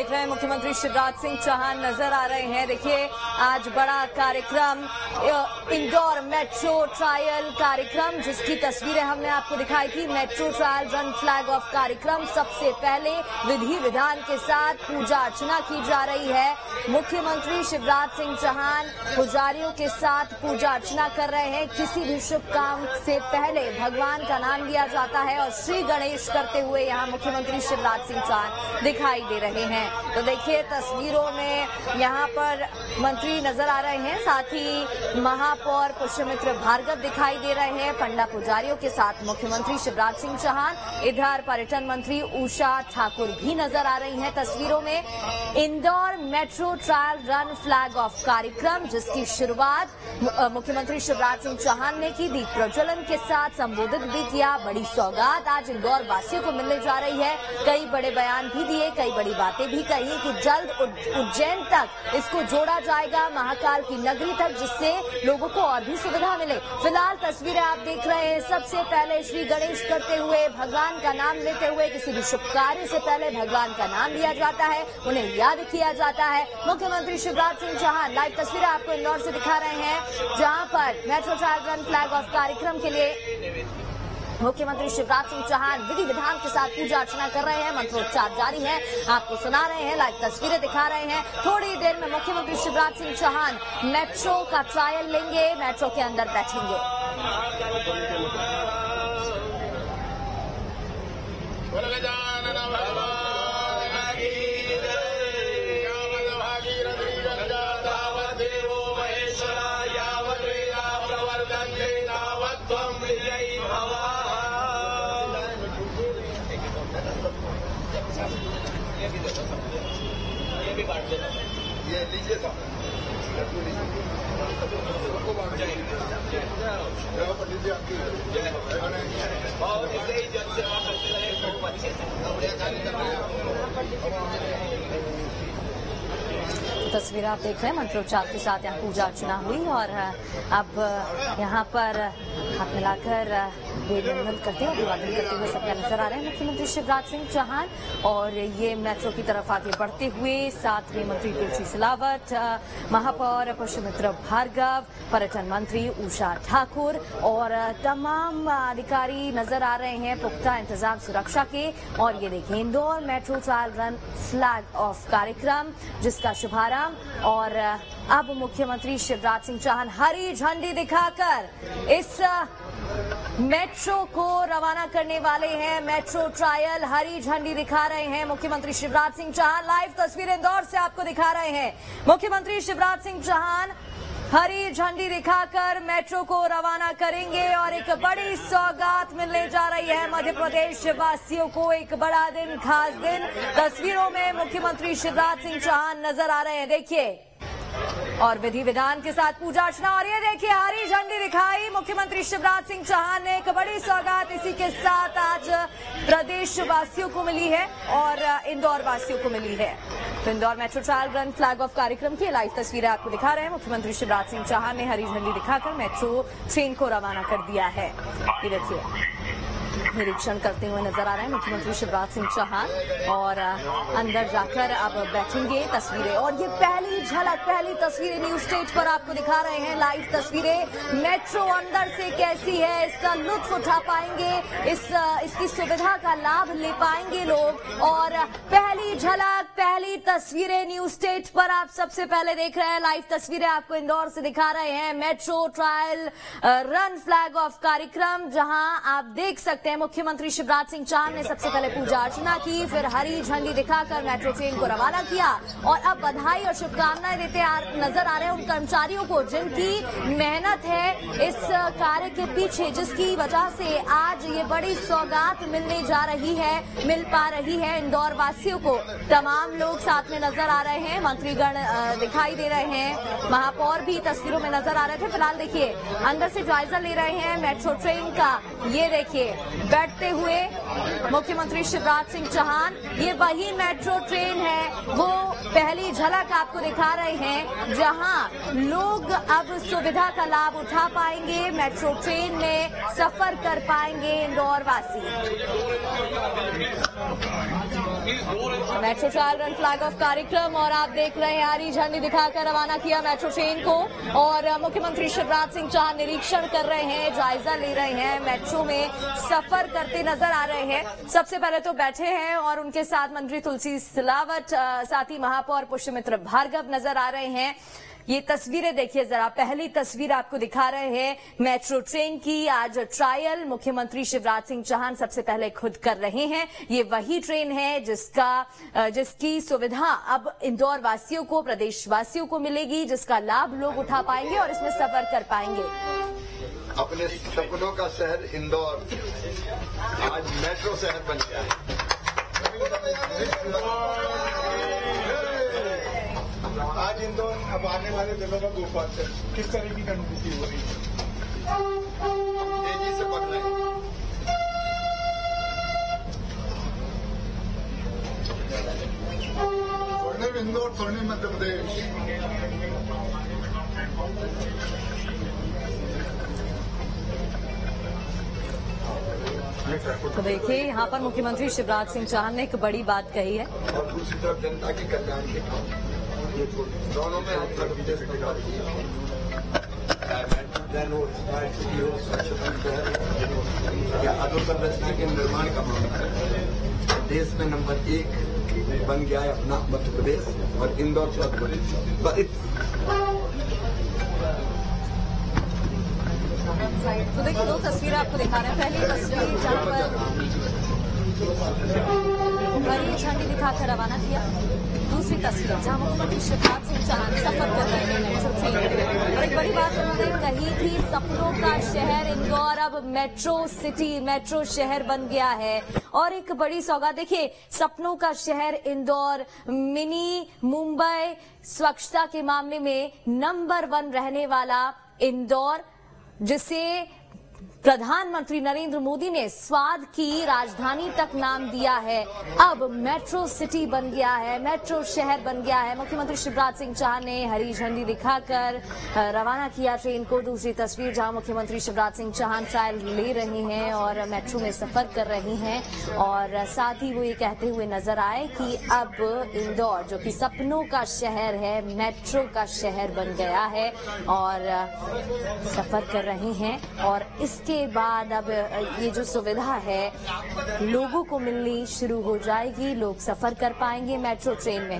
देख रहे हैं मुख्यमंत्री शिवराज सिंह चौहान नजर आ रहे हैं। देखिए आज बड़ा कार्यक्रम इंदौर मेट्रो ट्रायल कार्यक्रम जिसकी तस्वीरें हमने आपको दिखाई थी। Metro trial run flag off कार्यक्रम सबसे पहले विधि विधान के साथ पूजा अर्चना की जा रही है। मुख्यमंत्री शिवराज सिंह चौहान पुजारियों के साथ पूजा अर्चना कर रहे हैं। किसी भी शुभ काम से पहले भगवान का नाम लिया जाता है और श्री गणेश करते हुए यहाँ मुख्यमंत्री शिवराज सिंह चौहान दिखाई दे रहे हैं। तो देखिए तस्वीरों में यहाँ पर मंत्री नजर आ रहे हैं, साथ ही महापौर पुष्यमित्र भार्गव दिखाई दे रहे हैं। पंडा पुजारियों के साथ मुख्यमंत्री शिवराज सिंह चौहान, इधर पर्यटन मंत्री उषा ठाकुर भी नजर आ रही हैं तस्वीरों में। Indore metro trial run flag off कार्यक्रम जिसकी शुरुआत मुख्यमंत्री शिवराज सिंह चौहान ने की, दीप प्रज्वलन के साथ संबोधित भी किया। बड़ी सौगात आज इंदौर वासियों को मिलने जा रही है। कई बड़े बयान भी दिए, कई बड़ी बातें भी कही कि जल्द उज्जैन तक इसको जोड़ा जाएगा, महाकाल की नगरी तक, जिससे लोगों को और भी सुविधा मिले। फिलहाल तस्वीरें आप देख रहे हैं, सबसे पहले श्री गणेश करते हुए, भगवान का नाम लेते हुए, किसी भी शुभ कार्य से पहले भगवान का नाम लिया जाता है, उन्हें याद किया जाता है। मुख्यमंत्री शिवराज सिंह चौहान लाइव तस्वीरें आपको इंदौर से दिखा रहे हैं, जहाँ पर metro trial run flag off कार्यक्रम के लिए मुख्यमंत्री शिवराज सिंह चौहान विधि विधान के साथ पूजा अर्चना कर रहे हैं। मंत्रोच्चार जारी है, आपको सुना रहे हैं, लाइव तस्वीरें दिखा रहे हैं। थोड़ी देर में मुख्यमंत्री शिवराज सिंह चौहान मेट्रो का ट्रायल लेंगे, मेट्रो के अंदर बैठेंगे। ये लीजिए साहब, तस्वीर आप देख रहे हैं। मंत्रोच्चार के साथ यहाँ पूजा अर्चना हुई और अब यहाँ पर हाथ मिलाकर बेदमन करते हैं, अभिवादन करते हुए सबका नजर आ रहे हैं मुख्यमंत्री शिवराज सिंह चौहान। और ये मेट्रो की तरफ आगे बढ़ते हुए साथ में मंत्री तुलसी सिलावट, महापौर पुष्यमित्र भार्गव, पर्यटन मंत्री उषा ठाकुर और तमाम अधिकारी नजर आ रहे हैं, पुख्ता इंतजाम सुरक्षा के। और ये देखिए Indore metro trial run flag off कार्यक्रम जिसका शुभारंभ, और अब मुख्यमंत्री शिवराज सिंह चौहान हरी झंडी दिखाकर इस मेट्रो को रवाना करने वाले हैं। मेट्रो ट्रायल हरी झंडी दिखा रहे हैं मुख्यमंत्री शिवराज सिंह चौहान। लाइव तस्वीरें इंदौर से आपको दिखा रहे हैं, मुख्यमंत्री शिवराज सिंह चौहान हरी झंडी दिखाकर मेट्रो को रवाना करेंगे। और एक बड़ी सौगात मिलने जा रही है मध्य प्रदेश वासियों को, एक बड़ा दिन, खास दिन। तस्वीरों में मुख्यमंत्री शिवराज सिंह चौहान नजर आ रहे हैं, देखिए, और विधि विधान के साथ पूजा अर्चना। और ये देखिए हरी झंडी दिखाई मुख्यमंत्री शिवराज सिंह चौहान ने। एक बड़ी सौगात इसी के साथ आज प्रदेश वासियों को मिली है और इंदौर वासियों को मिली है। तो Indore metro trial run flag off कार्यक्रम की लाइव तस्वीरें आपको दिखा रहे हैं। मुख्यमंत्री शिवराज सिंह चौहान ने हरी झंडी दिखाकर मेट्रो ट्रेन को रवाना कर दिया है। ये देखिए निरीक्षण करते हुए नजर आ रहे हैं मुख्यमंत्री शिवराज सिंह चौहान और अंदर जाकर अब बैठेंगे। तस्वीरें और ये पहली झलक, पहली तस्वीरें न्यूज स्टेज पर आपको दिखा रहे हैं। लाइव तस्वीरें मेट्रो अंदर से कैसी है, इसका लुत्फ उठा पाएंगे, इसकी सुविधा का लाभ ले पाएंगे लोग। और पहली झलक, पहली तस्वीरें न्यूज स्टेज पर आप सबसे पहले देख रहे हैं। लाइव तस्वीरें आपको इंदौर से दिखा रहे हैं metro trial run flag off कार्यक्रम, जहां आप देख सकते हैं मुख्यमंत्री शिवराज सिंह चौहान ने सबसे पहले पूजा अर्चना की, फिर हरी झंडी दिखाकर मेट्रो ट्रेन को रवाना किया। और अब बधाई और शुभकामनाएं देते नजर आ रहे हैं उन कर्मचारियों को जिनकी मेहनत है इस कार्य के पीछे, जिसकी वजह से आज ये बड़ी सौगात मिलने जा रही है, मिल पा रही है इंदौर वासियों को। तमाम लोग साथ में नजर आ रहे हैं, मंत्रीगण दिखाई दे रहे हैं, महापौर भी तस्वीरों में नजर आ रहे थे। फिलहाल देखिए अंदर से जायजा ले रहे हैं मेट्रो ट्रेन का। ये देखिए बैठते हुए मुख्यमंत्री शिवराज सिंह चौहान, ये वही मेट्रो ट्रेन है, वो पहली झलक आपको दिखा रहे हैं, जहां लोग अब सुविधा का लाभ उठा पाएंगे, मेट्रो ट्रेन में सफर कर पाएंगे इंदौर वासी। Metro trial run flag off कार्यक्रम और आप देख रहे हैं हरी झंडी दिखाकर रवाना किया मेट्रो ट्रेन को, और मुख्यमंत्री शिवराज सिंह चौहान निरीक्षण कर रहे हैं, जायजा ले रहे हैं, मेट्रो में सफर करते नजर आ रहे हैं। सबसे पहले तो बैठे हैं और उनके साथ मंत्री तुलसी सिलावट, साथ ही महापौर पुष्यमित्र भार्गव नजर आ रहे हैं। ये तस्वीरें देखिए जरा, पहली तस्वीर आपको दिखा रहे हैं मेट्रो ट्रेन की। आज ट्रायल मुख्यमंत्री शिवराज सिंह चौहान सबसे पहले खुद कर रहे हैं। ये वही ट्रेन है जिसकी सुविधा अब इंदौर वासियों को, प्रदेशवासियों को मिलेगी, जिसका लाभ लोग उठा पाएंगे और इसमें सफर कर पाएंगे। अपने सपनों का शहर इंदौर आज मेट्रो शहर बन गया है। आज इंदौर अब आने वाले दिनों में गोपाल से किस तरह की अनुभूति हो रही है? तेजी से बढ़ रहे हैं, स्वर्णिम इंदौर, स्वर्णिम मध्य प्रदेश। तो देखिए यहाँ पर मुख्यमंत्री शिवराज सिंह चौहान ने एक बड़ी बात कही है। और दूसरी तरफ जनता के कल्याण के काम दोनों में हम सब विजय निकाल रहे हैं। स्वच्छता या अधोसंरचना के निर्माण का मामला है, देश में नंबर 1 बन गया है अपना मध्य प्रदेश और इंदौर तो देखिए दो तस्वीरें आपको दिखा रहे हैं। पहली तस्वीर जहाँ पर हरी झंडी दिखाकर रवाना किया, दूसरी तस्वीर जहाँ मुख्यमंत्री शिवराज सिंह चौहान सफर कर रहे हैं मेट्रो ट्रेन में। और एक बड़ी बात उन्होंने कही थी, सपनों का शहर इंदौर अब मेट्रो सिटी, मेट्रो शहर बन गया है। और एक बड़ी सौगात देखिए, सपनों का शहर इंदौर मिनी मुंबई, स्वच्छता के मामले में नंबर 1 रहने वाला इंदौर, जिसे प्रधानमंत्री नरेंद्र मोदी ने स्वाद की राजधानी तक नाम दिया है, अब मेट्रो सिटी बन गया है, मेट्रो शहर बन गया है। मुख्यमंत्री शिवराज सिंह चौहान ने हरी झंडी दिखाकर रवाना किया ट्रेन को। दूसरी तस्वीर जहां मुख्यमंत्री शिवराज सिंह चौहान ट्रायल ले रहे हैं और मेट्रो में सफर कर रहे हैं, और साथ ही वो ये कहते हुए नजर आए कि अब इंदौर, जो कि सपनों का शहर है, मेट्रो का शहर बन गया है। और सफर कर रहे हैं और इसके बाद अब ये जो सुविधा है लोगों को मिलनी शुरू हो जाएगी, लोग सफर कर पाएंगे मेट्रो ट्रेन में।